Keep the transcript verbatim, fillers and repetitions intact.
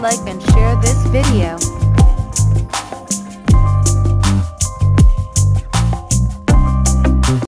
like and share this video.